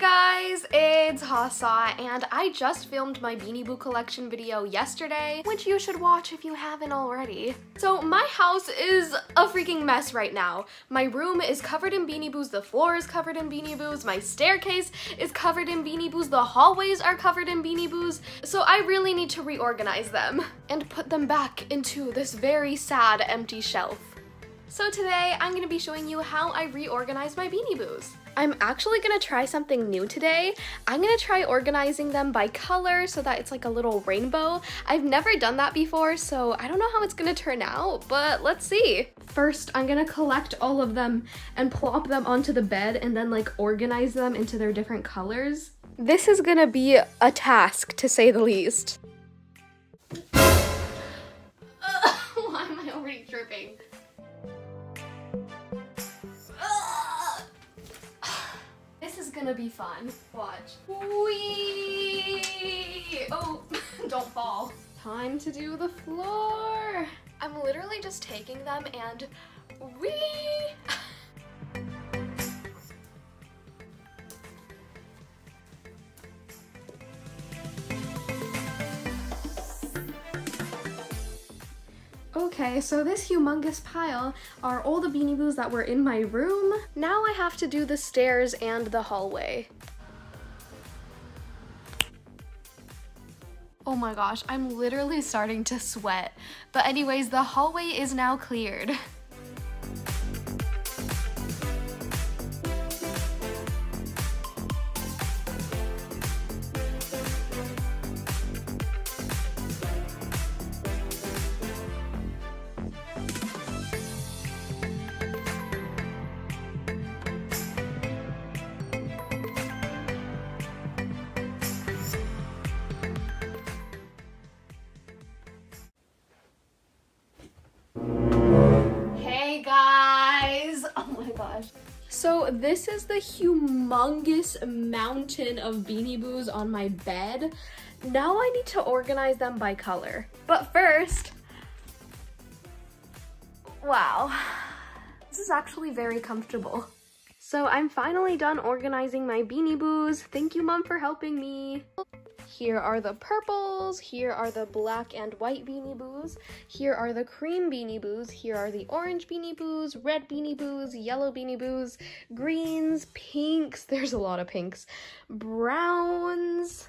guys, it's Ha Sa, and I just filmed my Beanie Boo collection video yesterday, which you should watch if you haven't already. So my house is a freaking mess right now. My room is covered in Beanie Boos, the floor is covered in Beanie Boos, my staircase is covered in Beanie Boos, the hallways are covered in Beanie Boos, so I really need to reorganize them and put them back into this very sad empty shelf. So today, I'm gonna be showing you how I reorganize my Beanie Boos. I'm actually gonna try something new today. I'm gonna try organizing them by color so that it's like a little rainbow. I've never done that before, so I don't know how it's gonna turn out, but let's see. First, I'm gonna collect all of them and plop them onto the bed and then like organize them into their different colors. This is gonna be a task, to say the least. Why am I already tripping? Gonna be fun. Watch. Whee! Oh, don't fall. Time to do the floor. I'm literally just taking them and whee! Okay, so this humongous pile are all the Beanie Boos that were in my room. Now I have to do the stairs and the hallway. Oh my gosh, I'm literally starting to sweat. But anyways, the hallway is now cleared. So this is the humongous mountain of Beanie Boos on my bed. Now I need to organize them by color. But first, wow, this is actually very comfortable. So I'm finally done organizing my Beanie Boos. Thank you, Mom, for helping me. Here are the purples, here are the black and white Beanie Boos, here are the cream Beanie Boos, here are the orange Beanie Boos, red Beanie Boos, yellow Beanie Boos, greens, pinks, there's a lot of pinks, browns,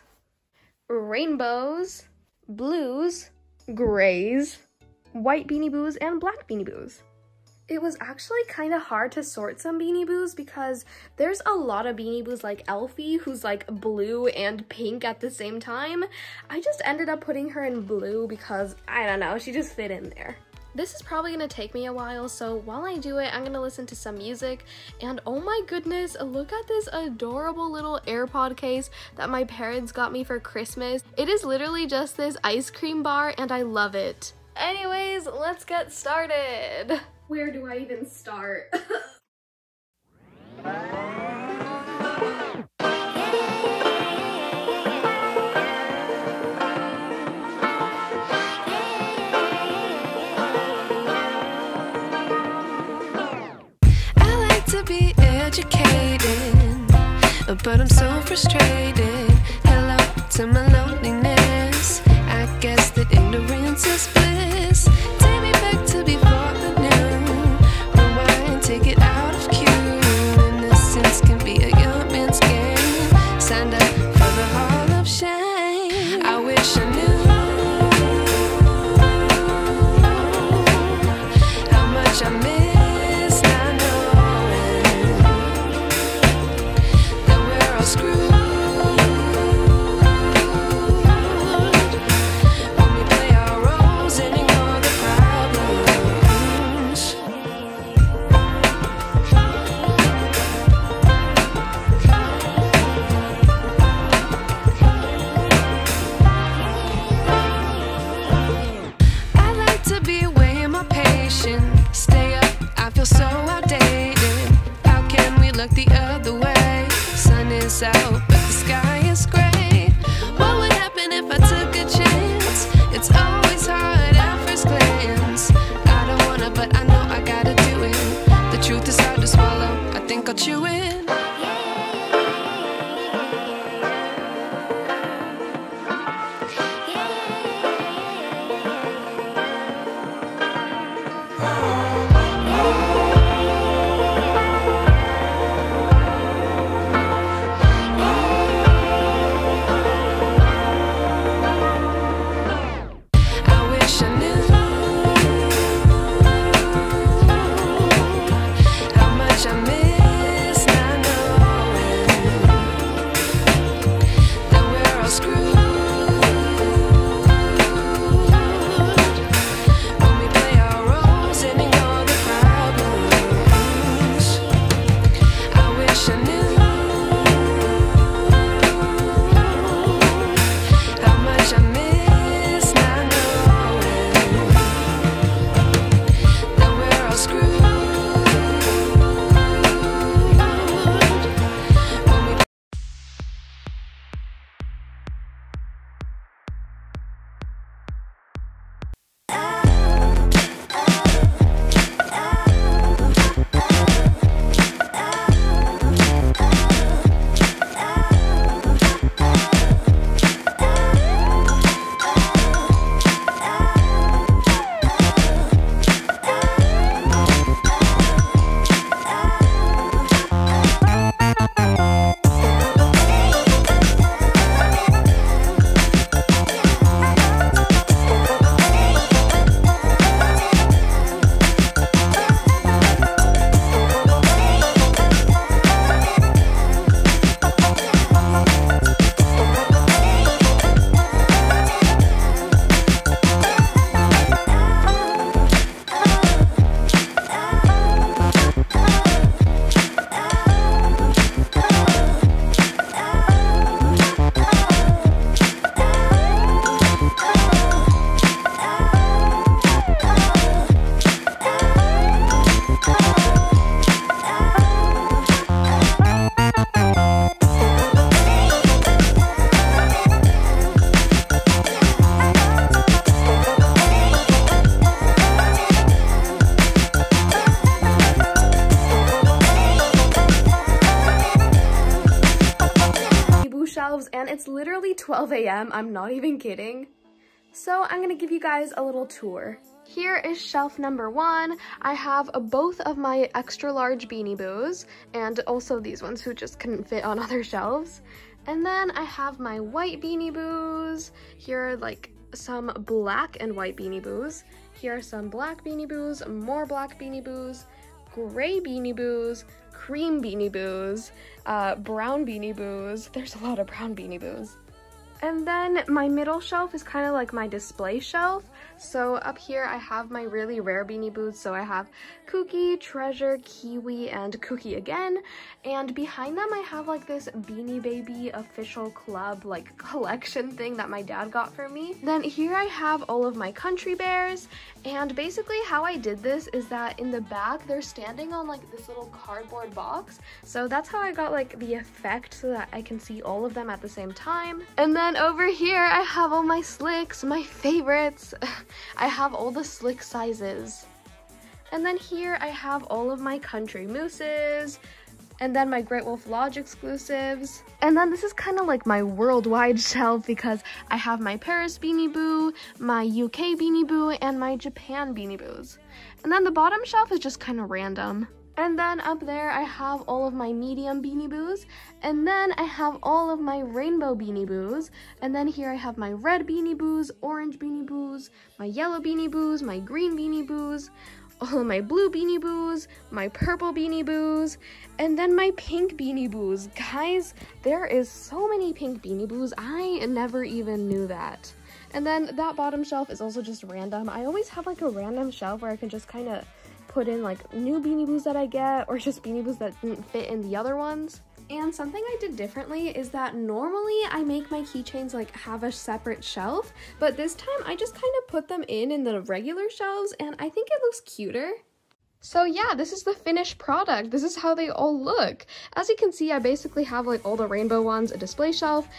rainbows, blues, grays, white Beanie Boos, and black Beanie Boos. It was actually kind of hard to sort some Beanie Boos because there's a lot of Beanie Boos like Elfie, who's like blue and pink at the same time. I just ended up putting her in blue because, I don't know, she just fit in there. This is probably gonna take me a while, so while I do it, I'm gonna listen to some music. And oh my goodness, look at this adorable little AirPod case that my parents got me for Christmas. It is literally just this ice cream bar and I love it. Anyways, let's get started. Where do I even start? I like to be educated, but I'm so frustrated. Hello to my loneliness. I guess that ignorance is bliss. Take me back to before. I think I'll chew it. and it's literally 12 a.m. I'm not even kidding. So I'm gonna give you guys a little tour. Here is shelf number one. I have both of my extra large Beanie Boos and also these ones who just couldn't fit on other shelves. And then I have my white Beanie Boos. Here are like some black and white Beanie Boos. Here are some black Beanie Boos, more black Beanie Boos, gray Beanie Boos, cream Beanie Boos, brown Beanie Boos. There's a lot of brown Beanie Boos. And then my middle shelf is kind of like my display shelf. So up here I have my really rare Beanie Boos. So I have Kookie, Treasure, Kiwi, and Kookie again. And behind them I have like this Beanie Baby official club like collection thing that my dad got for me. Then here I have all of my Country Bears. And basically how I did this is that in the back they're standing on like this little cardboard box. So that's how I got like the effect so that I can see all of them at the same time. And then over here I have all my Slicks, my favorites. I have all the Slick sizes. And then here I have all of my Country Mooses, and then my Great Wolf Lodge exclusives. And then this is kind of like my worldwide shelf because I have my Paris Beanie Boo, my UK Beanie Boo, and my Japan Beanie Boos. And then the bottom shelf is just kind of random. And then up there I have all of my medium Beanie Boos, and then I have all of my rainbow Beanie Boos, and then here I have my red Beanie Boos, orange Beanie Boos, my yellow Beanie Boos, my green Beanie Boos, all of my blue Beanie Boos, my purple Beanie Boos, and then my pink Beanie Boos. Guys, there is so many pink Beanie Boos, I never even knew that. And then that bottom shelf is also just random. I always have like a random shelf where I can just kind of put in like new Beanie Boos that I get or just Beanie Boos that didn't fit in the other ones. And something I did differently is that normally I make my keychains like have a separate shelf, but this time I just kind of put them in the regular shelves and I think it looks cuter. So yeah, this is the finished product. This is how they all look. As you can see, I basically have like all the rainbow ones, a display shelf,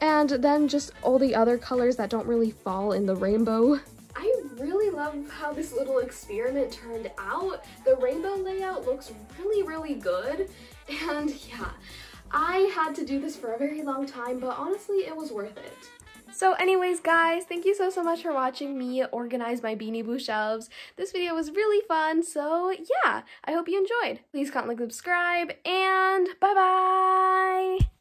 and then just all the other colors that don't really fall in the rainbow. I really love how this little experiment turned out. The rainbow layout looks really, really good. And yeah, I had to do this for a very long time, but honestly, it was worth it. So anyways, guys, thank you so much for watching me organize my Beanie Boo shelves. This video was really fun, so yeah, I hope you enjoyed. Please comment, like, subscribe, and bye-bye!